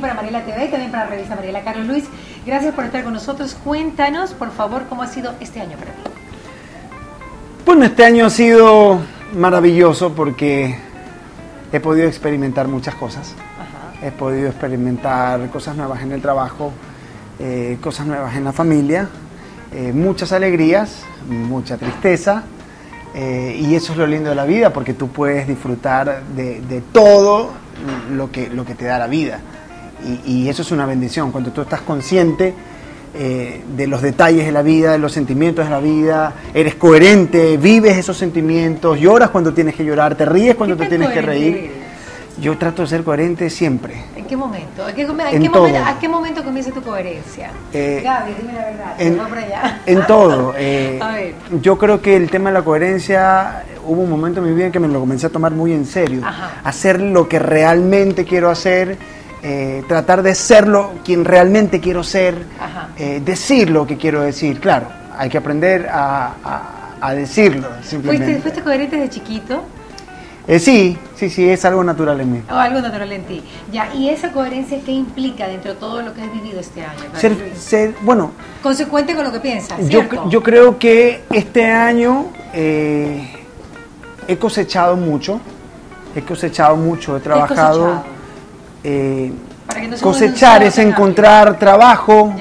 para Mariela TV y también para Revista Mariela. Carlos Luis, gracias por estar con nosotros. Cuéntanos, por favor, cómo ha sido este año para ti. Bueno, este año ha sido maravilloso porque he podido experimentar muchas cosas. Ajá. He podido experimentar cosas nuevas en el trabajo, cosas nuevas en la familia, muchas alegrías, mucha tristeza. Y eso es lo lindo de la vida, porque tú puedes disfrutar de todo lo que te da la vida, y eso es una bendición cuando tú estás consciente de los detalles de la vida, de los sentimientos de la vida. Eres coherente, vives esos sentimientos, lloras cuando tienes que llorar, te ríes cuando te tienes que reír. Yo trato de ser coherente siempre. ¿En qué momento? ¿A qué momento comienza tu coherencia? Gaby, dime la verdad. Vamos para allá. En todo. A ver. Yo creo que el tema de la coherencia, hubo un momento en mi vida en que me lo comencé a tomar muy en serio. Ajá. Hacer lo que realmente quiero hacer, tratar de serlo quien realmente quiero ser, decir lo que quiero decir. Claro, hay que aprender a decirlo, simplemente. ¿Fuiste coherente desde chiquito? Sí, es algo natural en mí. Algo natural en ti. Ya, ¿y esa coherencia qué implica dentro de todo lo que has vivido este año? Bueno... consecuente con lo que piensas, ¿cierto? Yo creo que este año he cosechado mucho, he trabajado... Cosechar es encontrar trabajo,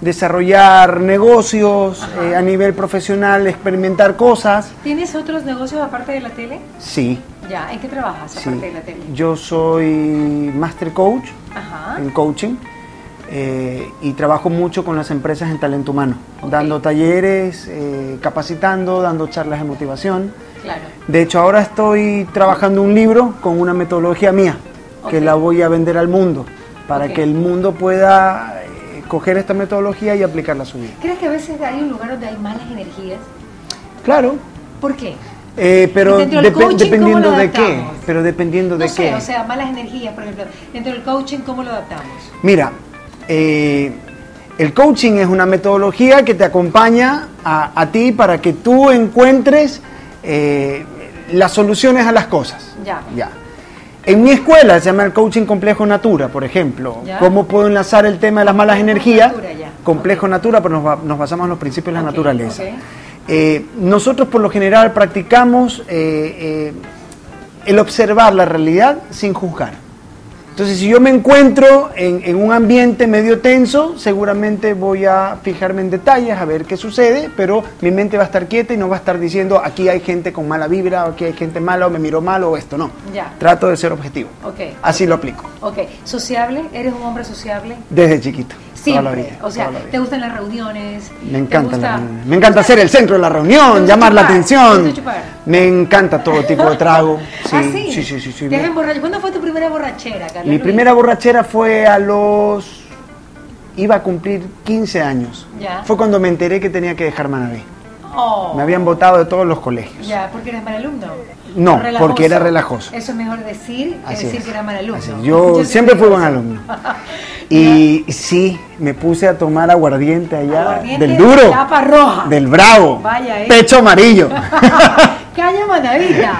desarrollar negocios a nivel profesional, experimentar cosas. ¿Tienes otros negocios aparte de la tele? Sí. Ya, ¿en qué trabajas aparte de la tele? Yo soy Master Coach en coaching y trabajo mucho con las empresas en talento humano, dando talleres, capacitando, dando charlas de motivación. Claro. De hecho, ahora estoy trabajando un libro con una metodología mía que la voy a vender al mundo para que el mundo pueda coger esta metodología y aplicarla a su vida. ¿Crees que a veces hay un lugar donde hay malas energías? Claro. ¿Por qué? Pero dependiendo de qué. Pero dependiendo de qué. O sea, malas energías, por ejemplo. Dentro del coaching, ¿cómo lo adaptamos? Mira, el coaching es una metodología que te acompaña a ti para que tú encuentres las soluciones a las cosas. Ya. En mi escuela se llama el Coaching Complejo Natura, por ejemplo. ¿Ya? ¿Cómo puedo enlazar el tema de las malas energías? Complejo Natura, pero nos basamos en los principios de la naturaleza. Nosotros por lo general practicamos el observar la realidad sin juzgar. Entonces, si yo me encuentro en un ambiente medio tenso, seguramente voy a fijarme en detalles, a ver qué sucede, pero mi mente va a estar quieta y no va a estar diciendo aquí hay gente con mala vibra, o aquí hay gente mala, o me miró mal, o esto, no. Ya. Trato de ser objetivo. Así lo aplico. ¿Sociable? ¿Eres un hombre sociable? Desde chiquito. Siempre. O sea, ¿te gustan las reuniones? Me encantan las reuniones. Me encanta ser el centro de la reunión, llamar la atención. Me encanta todo tipo de trago. Sí. ¿Cuándo fue tu primera borrachera, Carlos? Mi primera borrachera fue a los... iba a cumplir 15 años. Ya. Fue cuando me enteré que tenía que dejar Manabí. Me habían botado de todos los colegios. Ya, ¿porque eras mal alumno? No, porque era relajoso. Eso es mejor decir que decir que era mal alumno. Yo siempre fui buen alumno. Y sí, me puse a tomar aguardiente allá, del duro, de tapa roja, del bravo, pecho amarillo. Caña manadita.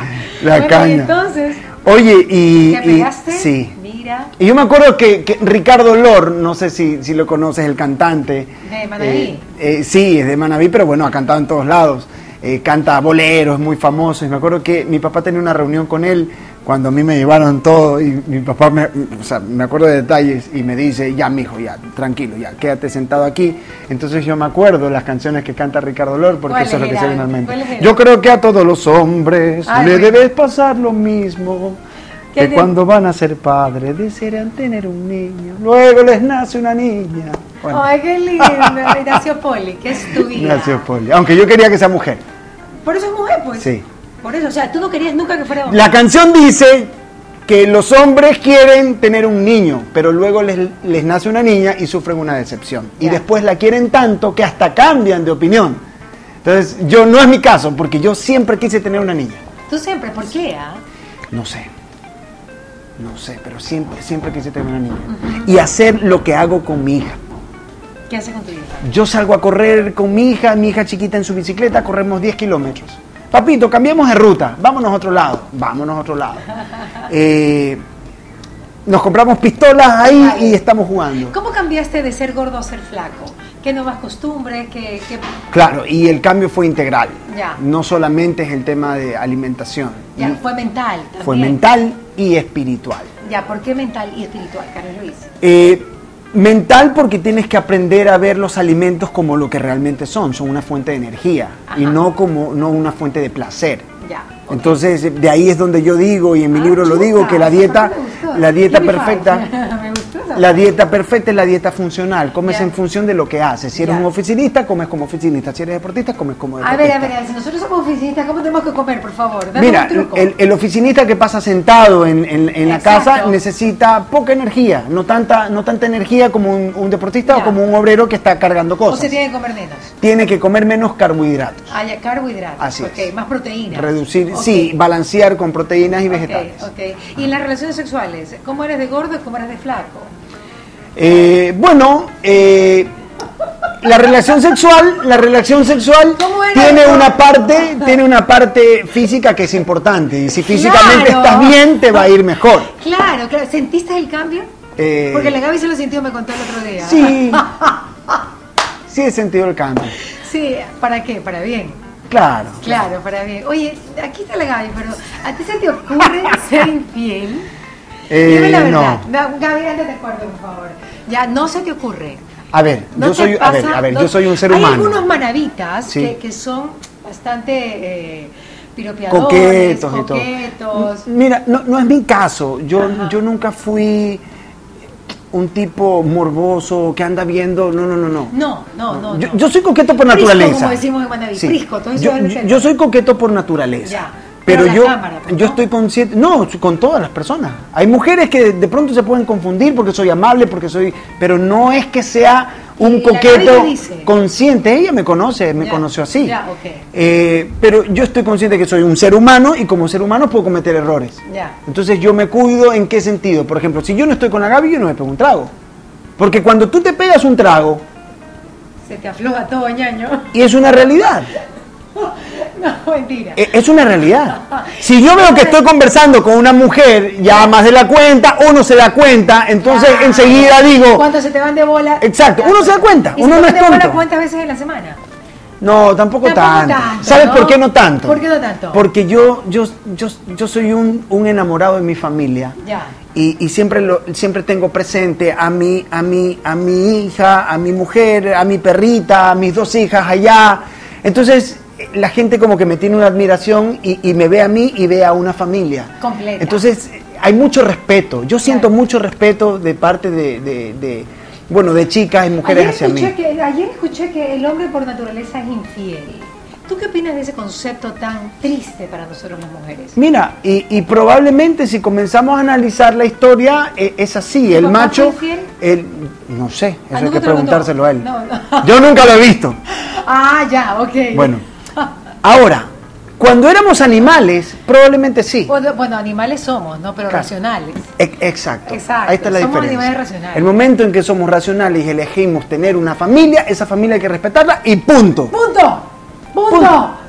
La caña. Y entonces, oye, ¿te pegaste? Sí. Mira. Y yo me acuerdo que Ricardo Lor, no sé si lo conoces, el cantante. ¿De Manabí? Sí, es de Manabí, pero bueno, ha cantado en todos lados. Canta boleros, es muy famoso. Y me acuerdo que mi papá tenía una reunión con él cuando a mí me llevaron todo, y mi papá, me acuerdo de detalles, y me dice, ya mijo, ya, tranquilo, ya, quédate sentado aquí. Entonces yo me acuerdo las canciones que canta Ricardo Lor, porque eso es lo que sé finalmente. Yo creo que a todos los hombres le debes pasar lo mismo, que cuando van a ser padres desean tener un niño, luego les nace una niña. Bueno. ¡Ay, qué lindo! Nació Poli, que es tu vida. Nació Poli, aunque yo quería que sea mujer. ¿Por eso es mujer, pues? Sí. Por eso, o sea, tú no querías nunca que fuera hombre. La canción dice que los hombres quieren tener un niño, pero luego les nace una niña y sufren una decepción. Y después la quieren tanto que hasta cambian de opinión. Entonces, yo no es mi caso, porque yo siempre quise tener una niña. ¿Tú siempre? ¿Por qué? No sé, pero siempre quise tener una niña. Y hacer lo que hago con mi hija. ¿Qué haces con tu hija? Yo salgo a correr con mi hija chiquita en su bicicleta, corremos 10 kilómetros. Papito, cambiamos de ruta, vámonos a otro lado. Nos compramos pistolas ahí, vale, y estamos jugando. ¿Cómo cambiaste de ser gordo a ser flaco? ¿Qué nuevas costumbres? ¿Qué... Claro, y el cambio fue integral. Ya. No solamente es el tema de alimentación. Ya, fue mental también. Fue mental y espiritual. Ya, ¿por qué mental y espiritual, Carlos Luis? Mental porque tienes que aprender a ver los alimentos como lo que realmente son una fuente de energía. Ajá. Y no como una fuente de placer. Ya, okay. Entonces, de ahí es donde yo digo, y en mi libro chuta, lo digo, que la dieta perfecta es la dieta funcional. Comes en función de lo que haces. Si eres un oficinista, comes como oficinista. Si eres deportista, comes como deportista. A ver, si nosotros somos oficinistas, ¿cómo tenemos que comer, por favor? Dame un truco. El oficinista que pasa sentado en la casa necesita poca energía. No tanta energía como un deportista o como un obrero que está cargando cosas. O se tiene que comer menos. Tiene que comer menos carbohidratos. Ah, ya, carbohidratos. Así es. Okay, más proteínas. Reducir, sí, balancear con proteínas y vegetales. Okay. ¿Y en las relaciones sexuales? ¿Cómo eres de gordo y cómo eres de flaco? La relación sexual, tiene una parte física que es importante, y si físicamente estás bien te va a ir mejor. Claro. ¿Sentiste el cambio? Porque la Gaby se lo sintió, me contó el otro día. Sí, sí he sentido el cambio. Sí, ¿para qué? Para bien. Claro, para bien. Oye, aquí está la Gaby, pero ¿a ti se te ocurre ser infiel? Dime la verdad. No. Gaby, anda de acuerdo, por favor. Ya, no se te ocurre. A ver, ¿no yo soy un ser humano. Hay algunos manabitas que son bastante piropeadores, coquetos. Mira, no es mi caso. Yo nunca fui un tipo morboso que anda viendo. No. Yo soy coqueto por naturaleza. Como decimos en Manabí, frisco. Yo soy coqueto por naturaleza. Ya. Pero yo estoy consciente, con todas las personas. Hay mujeres que de pronto se pueden confundir porque soy amable, pero no es que sea un coqueto consciente. Ella me conoce, me conoció así. Ya, okay. Pero yo estoy consciente que soy un ser humano y como ser humano puedo cometer errores. Ya. Entonces yo me cuido en qué sentido. Por ejemplo, si yo no estoy con la Gaby, yo no me pego un trago. Porque cuando tú te pegas un trago, se te afloja todo, ñaño. Y es una realidad. No, mentira. Es una realidad. Si yo veo que estoy conversando con una mujer ya más de la cuenta, uno se da cuenta, entonces enseguida digo... ¿Cuánto se te van de bola? Exacto, uno se da cuenta, uno no es tonto. ¿Cuántas veces en la semana? No, tampoco tanto. ¿Sabes por qué no tanto? ¿Por qué no tanto? Porque yo soy un enamorado de mi familia. Ya. Y siempre tengo presente a mi hija, a mi mujer, a mi perrita, a mis dos hijas allá. Entonces... la gente como que me tiene una admiración y me ve a mí y ve a una familia completa. Entonces hay mucho respeto. Yo siento mucho respeto de parte de chicas y mujeres hacia mí. Ayer escuché que el hombre por naturaleza es infiel. ¿Tú qué opinas de ese concepto tan triste para nosotros las mujeres? Mira, y probablemente si comenzamos a analizar la historia, es así. El macho, no sé, eso hay que preguntárselo a él. No. Yo nunca lo he visto. Ah, ya, ok. Bueno. Ahora, cuando éramos animales, probablemente sí. Bueno, animales somos, ¿no? Pero racionales. Exacto. Ahí está la diferencia. Somos animales racionales. El momento en que somos racionales y elegimos tener una familia, esa familia hay que respetarla y punto. ¡Punto!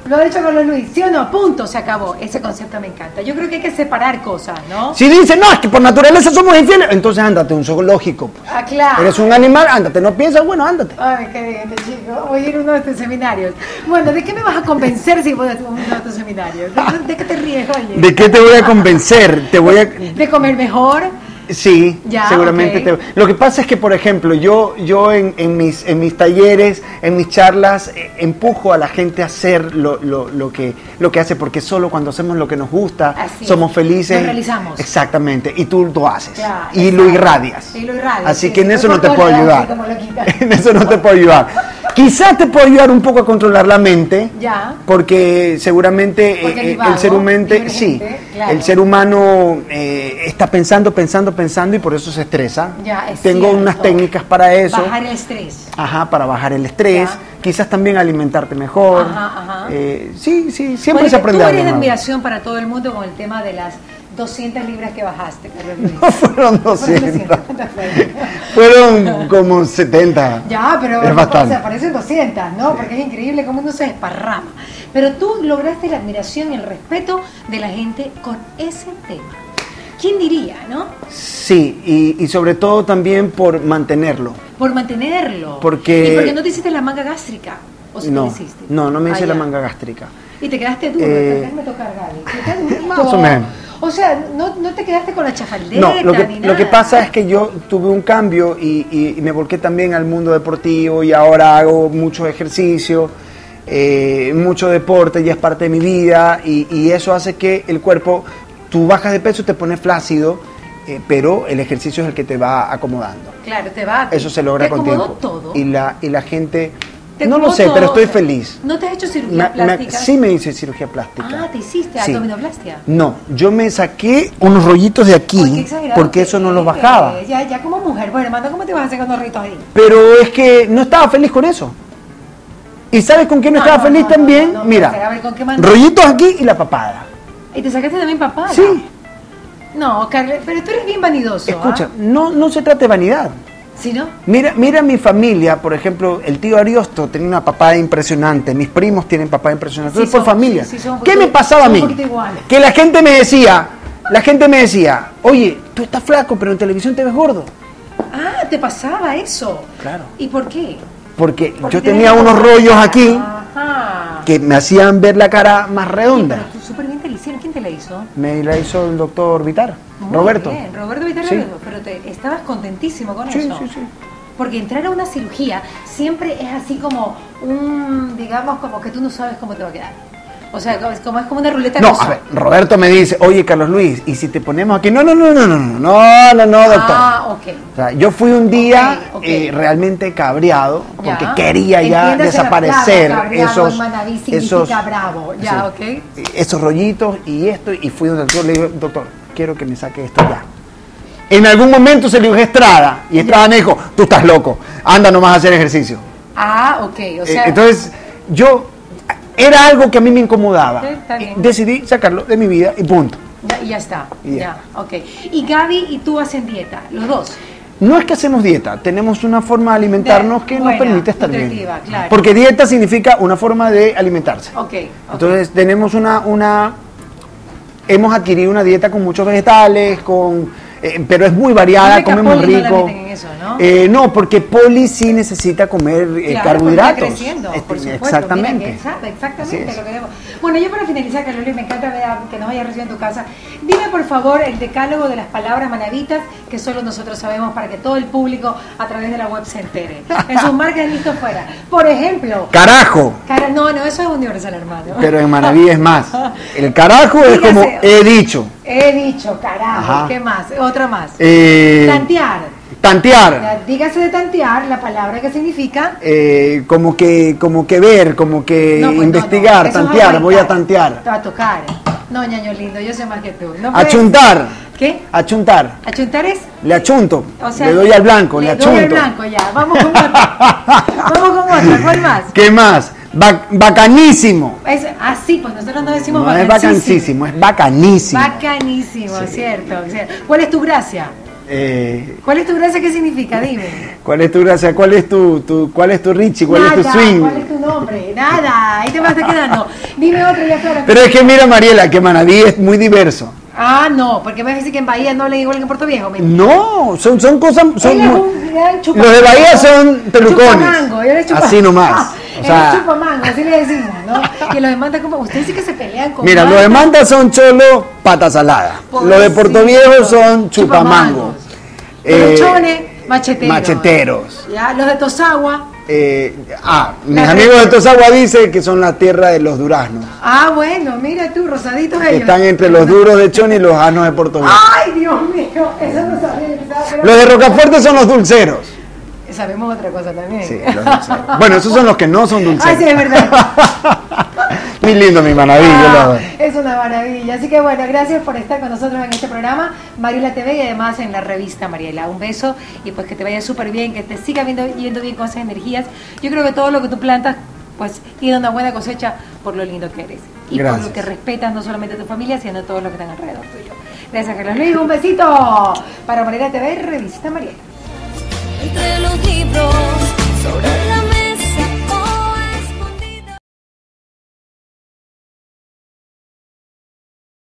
Lo ha dicho Carlos Luis, ¿sí o no? Punto, se acabó. Ese concepto me encanta. Yo creo que hay que separar cosas, ¿no? Si dicen, no, es que por naturaleza somos infieles, entonces ándate, un zoológico. Pues. Ah, claro. Eres un animal, ándate, no piensas, bueno, ándate. Ay, qué bien, chico. Voy a ir a uno de tus seminarios. Bueno, ¿de qué me vas a convencer si voy a uno de tus seminarios? ¿De qué te ríes, oye? ¿De qué te voy a convencer? ¿De comer mejor? Sí, ya, seguramente. Okay. Lo que pasa es que, por ejemplo, yo en mis talleres, en mis charlas, empujo a la gente a hacer lo que hace, porque solo cuando hacemos lo que nos gusta, somos felices. Lo realizamos. Exactamente, y tú lo haces. Ya, y lo irradias. Así que en eso no te puedo ayudar. En eso no te puedo ayudar. Quizás te puedo ayudar un poco a controlar la mente, porque seguramente el ser humano está pensando y por eso se estresa. Tengo unas técnicas para eso. Bajar el estrés. Ajá, para bajar el estrés. Quizás también alimentarte mejor. Ajá. Sí, siempre se aprende algo. Tú eres de admiración para todo el mundo con el tema de las 200 libras que bajaste, Carlos Luis. No fueron 200. Fueron como 70. Ya, pero es bastante. Parecen 200, ¿no? Sí. Porque es increíble cómo uno se desparrama. Pero tú lograste la admiración y el respeto de la gente con ese tema. ¿Quién diría, no? Sí, y sobre todo también por mantenerlo. Por mantenerlo. Porque... ¿Y porque no te hiciste la manga gástrica? ¿O si no te hiciste? No, no me hice la manga gástrica. Y te quedaste duro, déjame tocar, Gaby. Más o menos. O sea, no te quedaste con la chafaldera. No, lo que pasa es que yo tuve un cambio y me volqué también al mundo deportivo y ahora hago mucho ejercicio, mucho deporte, ya es parte de mi vida y eso hace que el cuerpo, tú bajas de peso, te pones flácido, pero el ejercicio es el que te va acomodando. Claro, te va. Eso se logra con tiempo. Te acomodó todo. Y la gente... No lo sé, pero estoy feliz. ¿No te has hecho cirugía plástica? Sí me hice cirugía plástica. Ah, ¿te hiciste abdominoplastia? No, yo me saqué unos rollitos de aquí porque eso no los bajaba. Ya como mujer, bueno, hermano, ¿cómo te vas a hacer con los rollitos ahí? Pero es que no estaba feliz con eso. ¿Y sabes con quién no estaba feliz también? Mira, rollitos aquí y la papada. ¿Y te sacaste también papada? Sí. No, Carlos, pero tú eres bien vanidoso. Escucha, no se trata de vanidad. ¿Sí, no? Mira mi familia, por ejemplo, el tío Ariosto tenía una papada impresionante, mis primos tienen papada impresionante, entonces sí, por familia. Sí, sí, ¿qué me pasaba a mí? Que la gente me decía, oye, tú estás flaco, pero en televisión te ves gordo. Ah, te pasaba eso. Claro. ¿Y por qué? Porque yo tenía unos rollos aquí. Ajá. Que me hacían ver la cara más redonda. Sí, pero tú súper bien te la hicieron. ¿Quién te la hizo? Me la hizo el doctor Vitar. Muy Roberto. Bien. Roberto Vitar, sí. Pero estabas contentísimo con eso. Sí, sí, sí. Porque entrar a una cirugía siempre es así como un, digamos, como que tú no sabes cómo te va a quedar. O sea, como es como una ruleta rusa. No, a ver, Roberto me dice, oye, Carlos Luis, ¿y si te ponemos aquí? No, doctor. Ah, ok. O sea, yo fui un día realmente cabreado, porque quería ya desaparecer esos... Manabí significa bravo, ya, ok. Esos rollitos y esto, y fui donde el doctor, le digo, doctor, quiero que me saque esto ya. En algún momento se le dijo Estrada, y Estrada me dijo, tú estás loco, anda nomás a hacer ejercicio. Ah, ok, o sea... Entonces, yo... Era algo que a mí me incomodaba. Decidí sacarlo de mi vida y punto. Ya está. Ya, ok. ¿Y Gaby y tú hacen dieta, los dos? No es que hacemos dieta, tenemos una forma de alimentarnos que nos permite estar bien. Claro. Porque dieta significa una forma de alimentarse. Okay. Entonces tenemos hemos adquirido una dieta con muchos vegetales, pero es muy variada, comemos rico. No, porque Poli sí necesita comer carbohidratos. Por supuesto, exactamente. Exactamente lo que debo. Bueno, yo para finalizar, Carlos Luis, me encanta que nos hayas recibido en tu casa. Dime, por favor, el decálogo de las palabras manabitas que solo nosotros sabemos para que todo el público a través de la web se entere. En sus marcas, listo, fuera. Por ejemplo... ¡Carajo! No, eso es universal, hermano. Pero en Manabí es más. El carajo es como he dicho. He dicho, carajo. Ajá. ¿Qué más? Otra más. Tantear. Dígase de tantear, la palabra que significa... como que ver, como que no, pues investigar, no. Tantear, voy a tantear. Te va a tocar. No, ñaño lindo, yo sé más que tú. No achuntar. ¿Qué? Achuntar. ¿Achuntar es? Le achunto, o sea, le doy al blanco, le achunto. Le doy al blanco, ya. Vamos con otro. ¿Cuál más? ¿Qué más? Bacanísimo. Pues nosotros no decimos bacanísimo. No es bacanísimo, es bacanísimo. Bacanísimo, sí. ¿Cierto? ¿Cuál es tu gracia? ¿Cuál es tu gracia? ¿Qué significa? Dime. ¿Cuál es tu gracia? ¿Cuál es tu Richie? ¿Cuál es tu swing? ¿Cuál es tu nombre? Nada, ahí te vas a estar quedando. Dime otro, ya está. Pero es que mira, Mariela, que Manabí es muy diverso. Ah, no, porque me dicen que en Bahía no le igual que en Puerto Viejo. No, son cosas... los de Bahía son pelucones. Así nomás. O sea, el chupamango, así le decimos, ¿no? Y los de Manta, como ustedes sí que se pelean con... Mira, los de Manta son cholo, pata salada. Los de Puerto Viejo son chupamangos. Los chones, macheteros. Ya, los de Tosagua. Mis amigos de Tosagua dicen que son la tierra de los duraznos. Ah, bueno, mira tú, rosaditos ellos. Están entre los duros de Chone y los anos de Puerto Rico. ¡Ay, Dios mío! Eso no sabía. Los de Rocafuerte son los dulceros. Sabemos otra cosa también. Sí, los dulceros. Bueno, esos son los que no son dulceros. Ah, sí, es verdad. Muy lindo mi Manabí, es una maravilla. Así que bueno, gracias por estar con nosotros en este programa Mariela TV y además en la revista Mariela. Un beso y pues que te vaya súper bien, que te siga yendo bien con esas energías. Yo creo que todo lo que tú plantas pues tiene una buena cosecha por lo lindo que eres. Y gracias. Por lo que respetas no solamente a tu familia, sino a todos los que están alrededor tuyo. Gracias, Carlos Luis. Un besito para Mariela TV, revista Mariela. Entre los libros sobre la